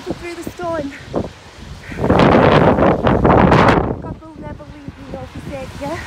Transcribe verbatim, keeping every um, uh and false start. people through the storm. God will never leave you nor forsake you.